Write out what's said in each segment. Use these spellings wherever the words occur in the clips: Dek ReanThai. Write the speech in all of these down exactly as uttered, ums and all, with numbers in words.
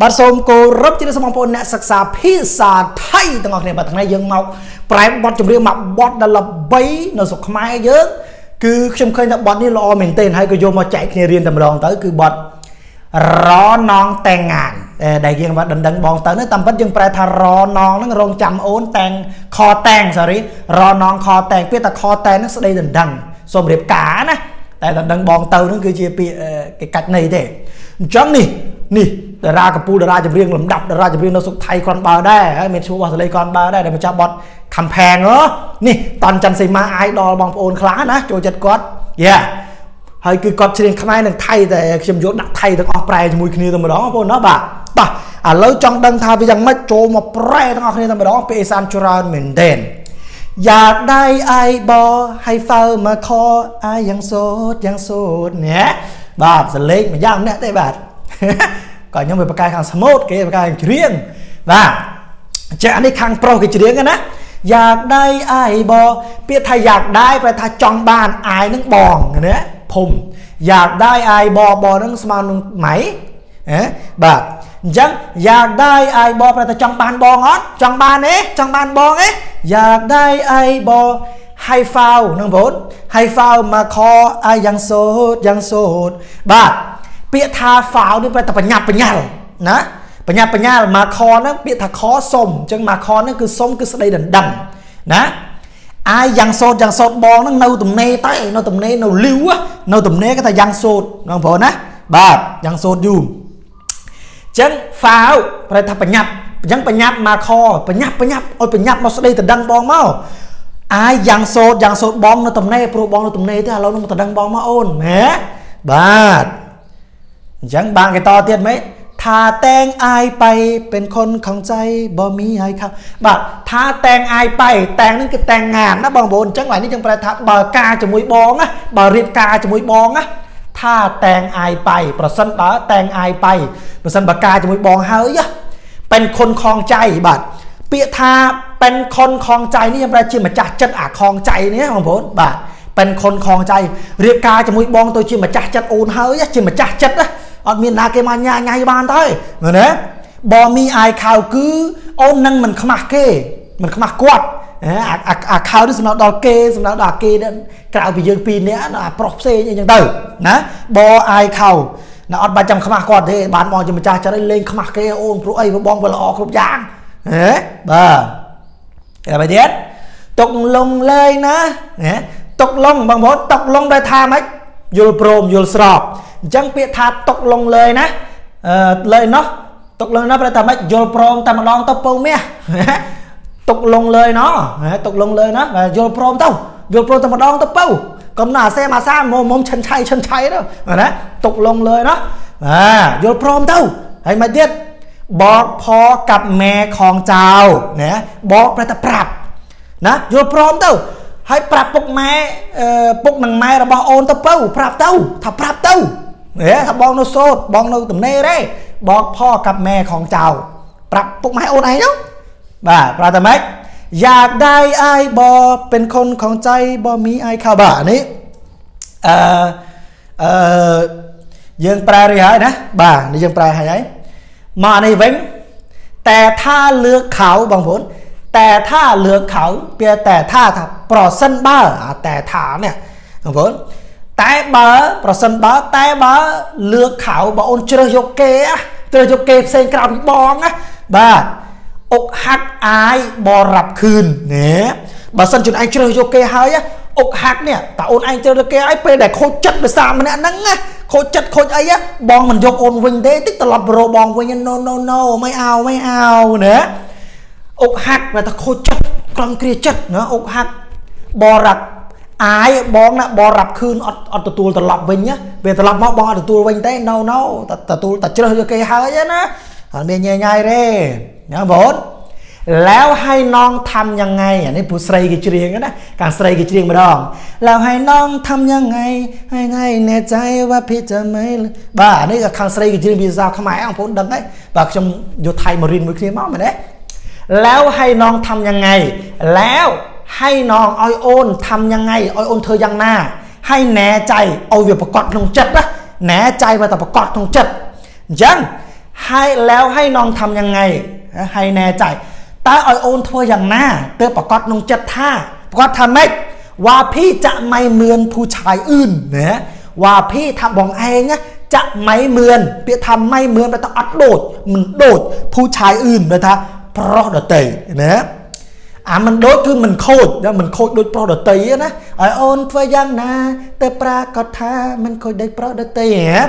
บัดสมโกรบจิตสมองพลนักศึกษาพิศาไทยต่างหากเนี่ยบัดทางในยังเมาแปลบอดจุดเรียกมาบอดดัลลับใบนสุขไม่เยอะคือฉันเคยนับบอดนี่รอเหม็นเต้นให้ก็โยมาแจกเรียนตำรองเต๋อคือบอดร้อนนองแต่งงานได้ยินว่าดังดังบองเต๋อเนี่ยตำพัดยังแปลทารอนองนั่งรองจำโอนแต่งคอแต่งสอรี่รอนองคอแต่งเพื่อแต่คอแต่งนั่งแสดงดังดังสมเด็จกานะแต่ดังบองเต๋อนั่นคือเจี๊ยบกัดในเด็กจังนี่นี่ดารากระปูดาราจะเรียงลำดับดาราจะเรียงนสุขไทยก่อนบาได้เมทัลวาสเลยก่อนบาได้เดี๋ยวมันจะบอดคำแพงเหรอนี่ตอนจันทร์สีมาไอดอลบองโอนคลานะโจจัดก๊อตเย่เฮ้ยคือกอดเชียงขมายหนึ่งไทยแต่เชียงยศหนักไทยต้องออกแปรจมูกคนีต้องมาร้องพวกน้าบ่าต่ออ่ะแล้วจังดังทาไปยังไม่โจมาแปรต้องออกคนีต้องมาร้องเปย์ซานจูรานเหมือนเด่นอยากได้ไอบอให้เฝ้ามาคอไอยังโสดยังโสดเนี่ยบาดสเล็กมันย่างเนี่ยได้บาดก่อนยังไปประกาศทางสมุดเกี่ยวกับการเรียนว่าจะอันนี้ทางโปรกิจเรียนกันนะอยากได้ไอ้บอเปียไทยอยากได้ไปทาจองบ้านไอ้นั่งบองเนี่ยผมอยากได้ไอ้บอบอนั่งสมานงไหมเอ๊ะแบบยังอยากได้ไอ้บอไปทาจองบ้านบองอ๋อจองบ้านเอ๊ะจองบ้านบองเอ๊ะอยากได้ไอ้บอให้เฝ้านั่งบนให้เฝ้ามาคอไอ้ยังโสดยังโสดแบบเปียทาฝาวนี่ไปแต่ปัญญาปัญญานะปัญญาปัญญามาคอนะเปียทาคอส้มจังมาคอนั่นคือส้มคือสไลด์ดังๆนะไอ้ยังโซดยังโซดบองนั่งเน่าตุ่มเน่ใต้เน่าตุ่มเน่เน่าลิ้วอะเน่าตุ่มเน่ก็แต่ยังโซดน้องผมนะบ้ายังโซดอยู่จังฝาวไปทาปัญญายังปัญญามาคอปัญญาปัญญาโอ้ยปัญญามาสไลด์แต่ดังบองเมาไอ้ยังโซดยังโซดบองเน่าตุ่มเน่โปรบองเน่าตุ่มเน่ที่เราต้องแต่ดังบองมาโอนแหมบ้ายังบางกันต่อเตี้ยไหมทาแตงอายไปเป็นคนของใจบ่มีให้เขาแบบทาแตงอายไปแตงนั่นคือแต่งงานนะบางบนจังหวะนี้จังประทับบากาจมุยบองนะบาริกาจมุยบองนะทาแตงอายไปประสันบาแตงอายไปประสันบากาจมุยบองเฮ้ยเป็นคนคลองใจแบบเปียทาเป็นคนคลองใจนี่ยังประจิมมาจากจัดอาคลองใจเนี่ยบางบนแบบเป็นคนคลองใจเรียกาจมุยบองตัวจิมมาจากจัดโอนเฮ้ยจิมมาจากจัดนะอดมีนาเกมันยาไงบ้านได้เหมือนเนบอมีไอข่าวคือโอนนั่นมันขมักเกมันขมักกวดอ่ะข่าวที่สำนักดอกเกสำนักดอกเกนั่นกล่าวไปยืนปีนี้นะโปรเซยังยังเติร์นะบอไอข่าวนะอดบานจำขมักกวดเด้บานมองจะมันจะจะได้เล่นขมักเกโอนพวกไอ้พวกบองพวกละออกครบยางเฮ้ยบ้าอะไรไปเด็ดตกลงเลยนะเฮ้ยตกลงบางพอตกลงได้ทาไหมยูโปรมยูสรอบจังเปียทาตกลงเลยนะเออเลยเนาะตกลงนะประธานไม่โยนโปร่งแต่มาลองตบปูเมียตกลงเลยเนาะตกลงเลยนะโยนโปร่งเต้าโยนโปร่งแต่มาลองตบปูกำหน้าเซมาซ่ามมมชันชัยชันชัยเนาะนะตกลงเลยเนาะโยนโปร่งเต้าให้มาเด็ดบอกพอกับแม่ของเจ้าเนี่ยบอกประธานปรับนะโยนโปร่งเต้าให้ปรับปุกแม่ปุกหนังแม่เราบอกโอนตบปูปรับเต้าถ้าปรับเต้าเอ๊ะบองโนโซดบองโนตุ่มเน่เร่บอกพ่อกับแม่ของเจ้าปรับปุกไม้โอนไอ้เนาะบ่าปราตมัยอยากได้ไอ้บอเป็นคนของใจบอมีไอ้ข่าวบ่านี้เอ่อเอ่อยังแปลหรือไงนะบ่านี่ยังแปลหายไงมาในเว้งแต่ถ้าเลือกเขาบางผลแต่ถ้าเลือกเขาเปียแต่ถ้าปลอดเส้นบ้าแต่ถ้าเนี่ยบางผลแต่เบอร์ประสันเบอร์แต่เบอร์เลือกเขาบอลเจอโยเกะเจอโยเกะเซนกราบบองนะบ้าอกหักอายบอรับคืนเนี่ยประสันจุดไอเจอโยเกะเฮ้ยอกหักเนี่ยแต่โอนไอเจอโยเกะไอไปแต่โคจัดไปสามมันนั่งนะโคจัดโคไอ้เนี่ยบองมันยกโอนวินเดติตลับโรบองวินยันโนโนโนไม่เอาไม่เอาเนี่ยอกหักแต่โคจัดกลางเกลียจัดเนาะอกหักบอรับไอ้บองน่ะบอรับคืนอดอดตัวตัวตลับเวงเนี้ยเวตลับมาบอตัวตัวเวงได้เน่าเน่าแต่แต่ตัวแต่เจอจะเกยหายนะเมียง่ายๆเร่นะบอสแล้วให้น้องทำยังไงอันนี้ผู้ใส่กิจเรียงนะการใส่กิจเรียงมาดองแล้วให้น้องทำยังไงให้ให้แน่ใจว่าพี่จะไม่บ้าอันนี้กับการใส่กิจเรียงพิซซ่าขมายอ่างพ้นดังไงบ้าจมโยไทยมารินมือเคลียร์มั่งมาเนี้ยแล้วให้น้องทำยังไงแล้วให้น้องอ้อยโอนทำยังไงอ้อยโอนเธอยังหน้าให้แน่ใจเอาเวียประกอบตรงจัดนะแน่ใจมาแต่ประกอบตรงจัดยัง ให้แล้วให้น้องทำยังไงให้แน่ใจตาอ่อยโอนทัวอย่างหน้าเตอประกอบนงจัดท่าประกอบทำไหมว่าพี่จะไม่เหมือนผู้ชายอื่นนะว่าพี่ทำบองเองนะจะไม่เหมือนเปียทำไม่เหมือนไปต้องอัดโดดมันโดดผู้ชายอื่นเลยท่าเพราะเดตเตยนะอ่ะมันโดดคือมันโคตรนะมันโคตรโดยเพราะเดตเตยนะอ่อยโอนทัวอย่างหน้าเตอประกอบท่ามันโคตรได้เพราะเดตเตยนะ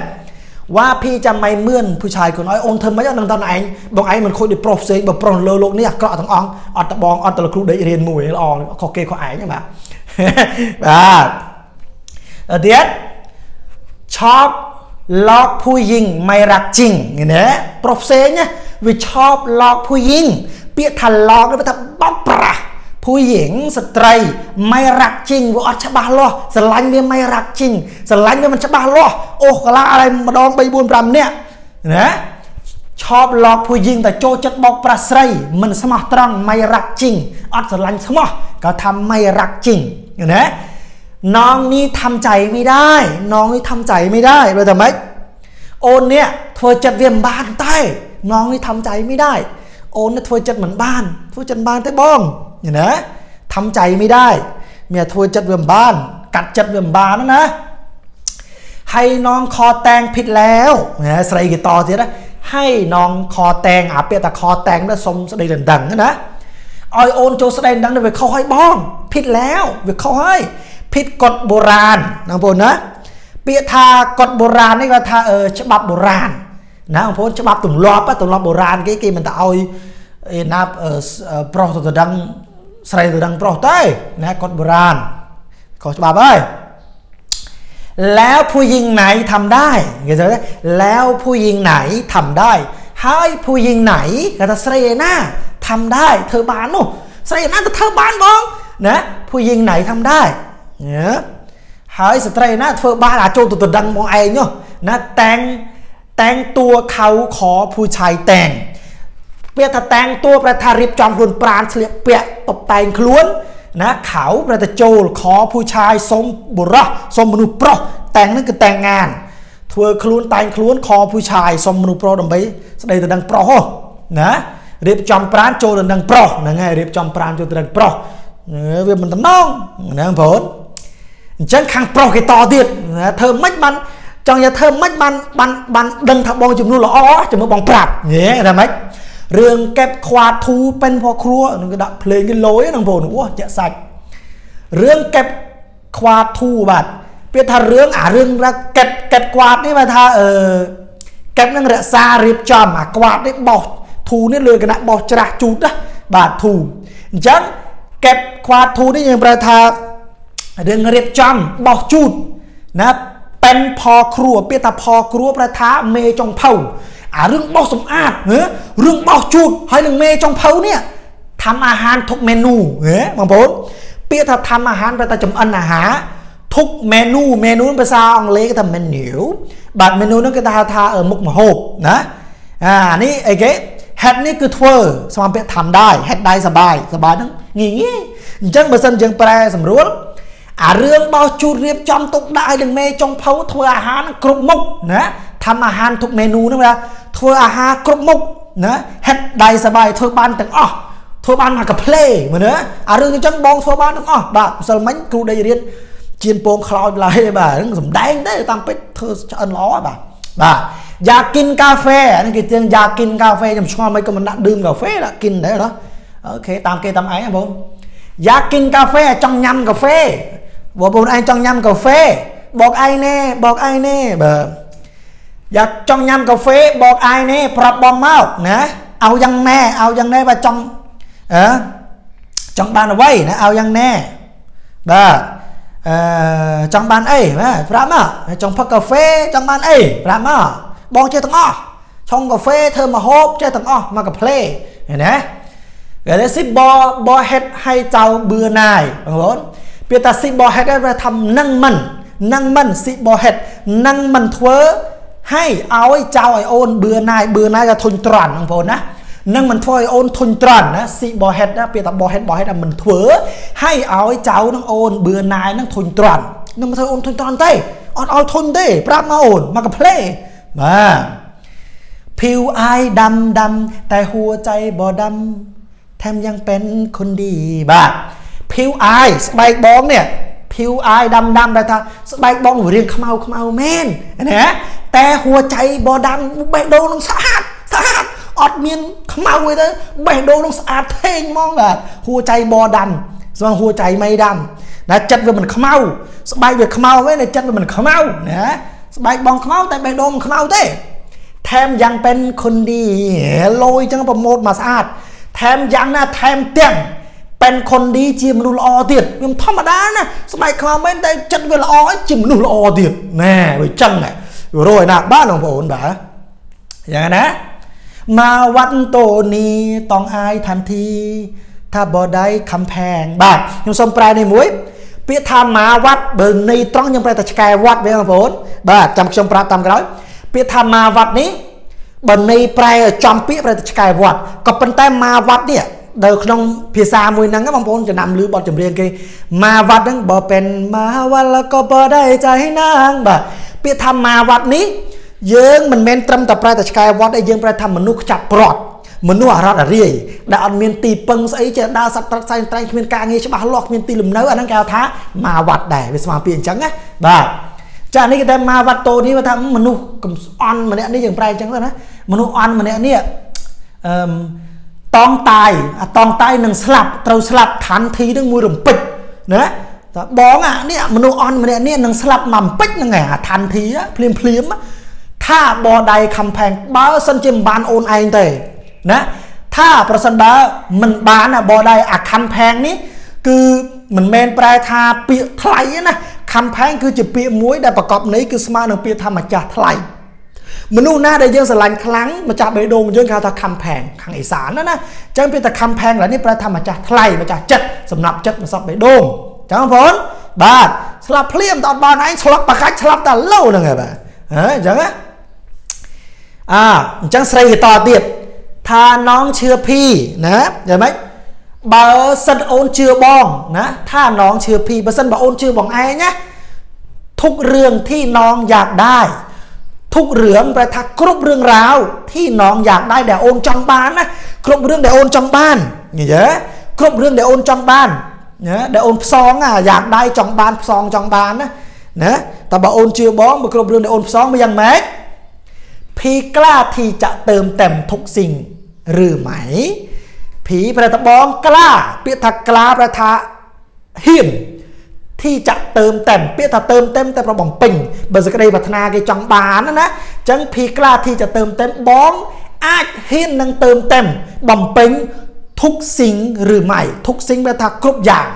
ว่าพี่จะไม่เมื่อนผู้ชายคนน้อยองเธอไม่ยอมนั่งตอนไหนบางไอ้มันคนเดียวโปรเซสแบบโปรโลโลนี่อะกระทั้งอ่องอัดตะบองอัดตะลุกได้เรียนมวยละอ่องขอเกยขอไอ้เนี่ยแบบแบบเดี๋ยวชอบลอกผู้หญิงไม่รักจริงอย่างนี้โปรเซสเนี่ยวิชอบลอกผู้หญิงเปียทันลอกแล้วไปทำบ๊อบปะผู้หญิงสตรีไม่รักจริงว่าฉบับล้อสไลน์เนี่ยไม่รักจริงสไลน์เนี่ยมันฉบับล้อโอ้กะลาอะไรมาดองใบบุญรำเนี่ยนะชอบหลอกผู้หญิงแต่โจจัดบอกประไสมันสมะตรังไม่รักจริงอัดสไลน์สมะก็ทำไม่รักจริงนะน้องนี้ทำใจไม่ได้น้องนี้ทำใจไม่ได้เลยแต่ไหมโอนเนี่ยเธอจัดเวียมบ้านใต้น้องนี้ทำใจไม่ได้โอนเนี่ยเธอจัดเหมือนบ้านเธอจัดบ้านใต้บ้องเนี่ยนะทำใจไม่ได้เมียทัวจัดเวียมบ้านกัดจัดเวียมบ้านนะนะให้น้องคอแตงผิดแล้วนะใส่กี่ต่อเสียนะให้น้องคอแตงอาเปียแต่คอแตงแล้วสมใส่ดังๆนะนะออยโอนโจใส่ดังๆไปเข้าให้บ้องผิดแล้วไปเข้าให้ผิดกฎโบราณนะพวกนะเปียทากฎโบราณนี่ก็ทาเออฉบับโบราณนะพวกฉบับตุ่มล้อปะตุ่มล้อโบราณกี่กี่มันจะเอาไอ้นับเออปลอกตัวดังใส่ตัวดังโปรเต้นะกฎโบราณกฎฉบับเอ้ยแล้วผู้หญิงไหนทำได้เห็นไหมแล้วผู้หญิงไหนทำได้ให้ผู้หญิงไหนกระทะใส่หน้าทำได้เธอบานโน่ใส่หน้าแต่เธอบานบ้องนะผู้หญิงไหนทำได้เนี่ยให้สตรีหน้าเธอบานอาโจตัวตัวดังมองไอ้เนาะนะแต่งแต่งตัวเขาขอผู้ชายแต่งเปียตะแตงตัวประธาริบจอมรุนปราณเฉลี่ยเปียตบแต่งคล้วนนะเขาประตะโจลขอผู้ชายสมบุระสมมนุปรแต่งนั่นคือแต่งงานเธอคล้วนแต่งคล้วนขอผู้ชายสมมนุปรดมไปแสดงตัวดังปรนะริบจอมปราณโจลดังปรนะไงริบจอมปราณโจลดังปรเออเวียมันตะน้องนะผลฉันขังปรกี่ต่อเดียดนะเธอไม่มันจังอย่าเธอไม่มันมันมันดังทับบองจุ่มนู่นหรออ๋อจุ่มมือบองปราบเนี่ยทำไหมเรื่องเก็บขวาดทูเป็นพอครัวนึงก็ดับเพลงกันลอยนังโผล่หัวจะใส่เรื่องเก็บขวาดทูบัดเพื่อถ้าเรื่องอ่ะเรื่องละเก็บเก็บขวาดนี่มาถ้าเออเก็บนั่งเรือซาเรียบจอมอ่ะขวาดนี่บอกทูนี่เรือกันนะบอกจระจูดนะบาดทูจังเก็บขวาดทูนี่ยังประธาเรื่องเรียบจอมบอกจูดนะเป็นพอครัวเพื่อถ้าพอครัวประธาเมจงเผาเรื่องบอสมอาดเนื้อเรื่องบอสจูดให้หนึ่งเมย์จงเผาเนี่ยทำอาหารทุกเมนูเนื้อบางคนเปียถ้าทำอาหารไปแต่จำอันอาหารทุกเมนูเมนูภาษาอังกฤษก็ทำเมนูบัดเมนูนั้นก็ทาทาเออมุกมโหบนะอ่านี่ไอ้เก๊แฮดนี่คือทัวร์สมัยเปียทำได้แฮดได้สบายสบายนั่งงี้งี้จังเปอร์เซ็นต์จังแปรสำรวจเรื่องบอสจูดเรียบจำตกได้หนึ่งเมย์จงเผาทัวร์อาหารกรุบมุกนะทำอาหารทุกเมนูนั่นแหละทัวอาหารกรุบมุกนะเฮ็ดได้สบายทัวบ้านต่างอ๋อทัวบ้านมากับเพลย์เหมือนเนอะอ่ะเรื่องจังบองทัวบ้านต่างอ๋อแบบสมัยครูได้เรียนเจียนโป่งคลาวด์อะไรแบบเรื่องสมแดงได้ตามไปเธอจะอันล้อแบบแบบอยากกินกาแฟนั่นคือเรื่องอยากกินกาแฟจำชั่วไม่ก็มันนั่งดื่มกาแฟละกินได้เหรอโอเคตามเกตามไอ้ครับผมอยากกินกาแฟจังยำกาแฟบอกบนไอ้จังยำกาแฟบอกไอ้แน่บอกไอ้แน่แบบอยากจองยำกาแฟบอกไอ้นี่ปรับบอมเมานะเอายังแน่เอายังแน่ว่าจองเออจองบานเอาไว้นะเอายังแน่บ้าเออจองบานเอ้ยนะปรับมาจองพักกาแฟจองบานเอ้ยปรับมาบอกเจ้าตั้งอ้อชงกาแฟเธอมาโฮบเจ้าตั้งอ้อมากับเพลย์เห็นไหมเดี๋ยวสิบอบอเฮ็ดให้เจ้าเบื่อหน่ายบางคนเพื่อแต่สิบอเฮ็ดได้มาทำนั่งมันนั่งมันสิบอเฮ็ดนั่งมันเถอะให้เอาไอ้เจ้าไอโอนเบื่อนายเบื่อนายจะทนตรันของผมนะนั่งมันถอยโอนทนตรันนะสิบอเฮดนะเปียตบอเฮดบอเฮดมันเถอะให้เอาไอ้เจ้านั่งโอนเบื่อนายนั่งทนตรันนั่งมันถอยโอนทนตรันเต้ออนเอาทนเต้ปราบมาโอนมากับเพลย์มา ผิวอายดำดำแต่หัวใจบ่ดำแถมยังเป็นคนดีบ้าผิวอายสบายบ้องเนี่ยผิวอายดำดำแต่ถ้าสบายบ้องหัวเรียงขมเอาขมเอาแม่นนะแต่หัวใจบ่ดำใบโดนสะอาดสะอาดอดเมียนขมเอาเลยนะใบโดนสะอาดเท่งมองเลยหัวใจบ่ดำส่วนหัวใจไม่ดำนะจัดว่ามันขมเอาสบายเวียขมเอาไว้ในจัดว่ามันขมเอานะสบายบ้องขมเอาแต่ใบโดนขมเอาเท่แถมยังเป็นคนดีโลยจังประโมทมาสะอาดแถมยังนะแถมเตี้ยงเป็นคนดีจิมนุลออเดียดมันธรรมดานะสมัยคราวไม่ได้จัดเวลาอ้อยจิมนุลออเดียดแน่ไปจังไงรวยนะบ้านของผมบ่าอย่างนั้นนะมาวัดโตนี้ต้องอายทันทีถ้าบ่ได้คำแพงบ่ายังสมปลายในมุ้ยเปียธามาวัดเบิ่งในตรองยังไปแต่แกวัดเวลาผมบ่าจำสมปลาตามกันเลยเปียธามาวัดนี้บ่ในปลายจำเปียไปแต่แกวัดก็เป็นแต่มาวัดเนี่ยเดี๋ยวขนมพิซซ่ามวยนั่งก็บางคนจะนำหรือบอลจำเรียนกันมาวัดนั่งบ่เป็นมาวัดแล้วก็บ่ได้ใจนั่งบ่เปียธรรมมาวัดนี้เยื่อมันเมนตรมแต่ปลายแต่กายวัดได้เยื่อปลายธรรมมนุษย์จับปลอดมนุษย์อะไรอะไรดาวเมียนตีปังใส่เจดาสัตว์ใส่ไตรเมียนกางงี้ฉบับหลอกเมียนตีหลุมเนื้ออันนั้นแก้วท้ามาวัดได้เป็นสมาเปียนจังไงบ่จากนี้ก็แต่มาวัดโตนี้ว่าทำมนุษย์กับอันมันเนี่ยนี่อย่างปลายจังเลยนะมนุษย์อันมันเนี่ยเนี่ยตองตายตองตายหนึ่งสลับเตาสลับฐานทีนึงมือหลุมปิดนะบ้องอ่ะเนี่ยมโนออนมาเนี่ยเนี่ยหนึ่งสลับมั่มปิดยังไงฐานทีอ่ะเพลียมเพลียมถ้าบอใดคำแพงบ้าสันจิมบานโอนไอเตยนะถ้าประสันบ้ามันบานอ่ะบอใดอ่ะคำแพงนี้คือเหมือนเมนปลายทาเปียไถนะคำแพงคือจะเปียม้วยได้ประกอบนี้คือสมาหนึ่งเปียธรรมจักรไถมนุษย์หน้าได้เยอะสลายครั้งมาจากใบโดมเยอะคาตาคำแพงทางอีสานนะนะจังเป็นแต่คำแพงหล่ะนี่ประธรรมมาจากไทยมาจากจัดสำหรับจัดมาสอบใบโดมจังผลบาดสลับเพลี่ยมตอนบานไอ้สลับประคัดสลับตาเล่าหนึ่งไงบ่าเฮ้ยจังอ่ะอ่าจังใส่ต่อเดียดทาน้องเชื่อพี่นะเห็นไหมเบอร์สันโอนเชื่อบ้องนะถ้าน้องเชื่อพี่เบอร์สันบอกโอนเชื่อบ้องไอ้เนี่ยทุกเรื่องที่น้องอยากได้ทุกเรื่องประทักครบเรื่องราวที่น้องอยากได้เดี๋ยวโอนจังบ้านนะครบเรื่องเดี๋ยวโอนจังบ้านเยอะครบเรื่องเดี๋ยวโอนจังบ้านเนะเดี๋ยวโอนซองอ่ะอยากได้จังบ้านซองจังบ้านนะนะแต่บ่โอนเชื่อบ้องบ่ครบเรื่องเดี๋ยวโอนซองไปยังไหมผีกล้าที่จะเติมเต็มทุกสิ่งหรือไหมผีประทับบ้องกล้าเปียทักกล้าประทะหิมที่จะเติมเต็มเปียถ้าเติมเต็มแต่เราบ่งปิ่งเบอร์สกเรย์พัฒนาเกจังบานนะนะจังพีกล้าที่จะเติมเต็มบ้องอาจเห็นนังเติมเต็มบ่งปิ่งทุกสิ่งหรือไม่ทุกสิ่งประทักครบอย่าง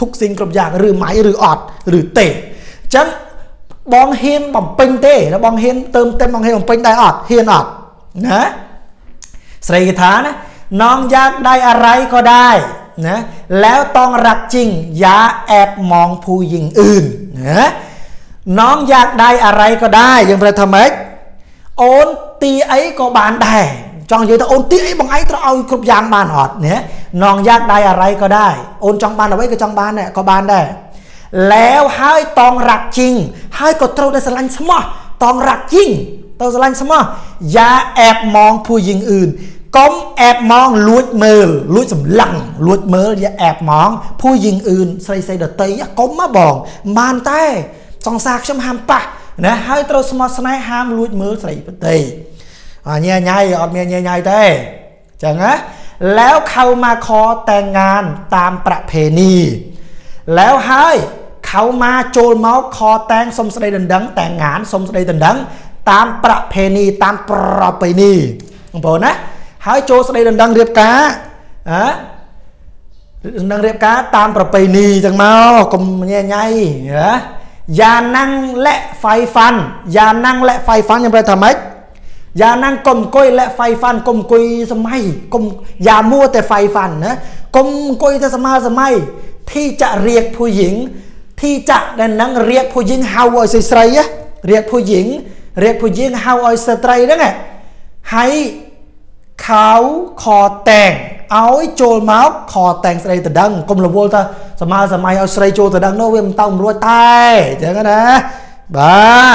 ทุกสิ่งครบอย่างหรือไหมหรืออดหรือเตะจังบ้องเห็นบ่งปิ่งเตะแล้วบ้องเห็นเติมเต็มบ้องเห็นบ่งปิ่งได้อดเห็นอดนะสเรย์ฐานะน้องอยากได้อะไรก็ได้นะแล้วต้องรักจริงอย่าแอบมองผู้หญิงอื่นนะน้องอยากได้อะไรก็ได้ยังประทำไมโอนตีไอ้ก็บานได้จองเยอะแต่โอนตีไอ้บางไอ้ต้องเอาครบยางบานหอดเนี่ยน้องอยากได้อะไรก็ได้โอนจองบานเอาไว้ก็จองบานเนี่ยก็บานได้แล้วให้ต้องรักจริงให้ก็เท่าได้สลันสมอต้องรักจริงเท่าสลันสมออย่าแอบมองผู้หญิงอื่นก้มแอบมองลุดมือลุดสำลังลุดมืออย่าแอบมองผู้หญิงอื่นใส่ใส่เดตยก้มมาบองมานใต้สองสากช้ำห้ามปะนะให้ตรวจสมอสไนห้ามลุดมือใส่เดตยเงียใหญ่ออกเงียใหญ่เต้จังนะแล้วเขามาขอแต่งงานตามประเพณีแล้วให้เขามาโจลเมาส์ขอแต่งสมสไนดันดังแต่งงานสมสไนดันดังตามประเพณีตามประเพณีของผมนะให้โจสไนดันดังเรียบกาอ่ะดังเรียบกาตามประเพณีจังเมากลมแง่ไงเหรอยานั่งและไฟฟันยานั่งและไฟฟันยังไปทำไมยานั่งกลมก้อยและไฟฟันกลมกุยสมัยกลมยามั่วแต่ไฟฟันนะกลมกุยแต่สมาสมัยที่จะเรียกผู้หญิงที่จะดันนั่งเรียกผู้หญิงเฮาออยสไตร์เรียกผู้หญิงเรียกผู้หญิงเฮาออยสไตร์นั่นแหละให้เขาขอแต่งเอาไอ้โจลมาขอแต่งสไลด์ตะดังกลมละโวลต์สมาสมัยเอาสไลด์โจลตะดังโนเวมเต้ารวยใต้เจอกันนะบา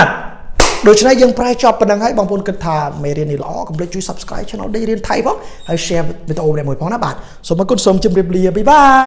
ด โดยเฉพาะยังปลายจอบปนังให้บางคนกระทำไม่เรียนในล้อกับเลยช่วย subscribe ช่องเราได้เรียนไทยบ้างให้แชร์ไปต่อในหมวยพ้องหน้าบาทสมมติคุณสมจิมเรียบเรียบบ๊ายบาย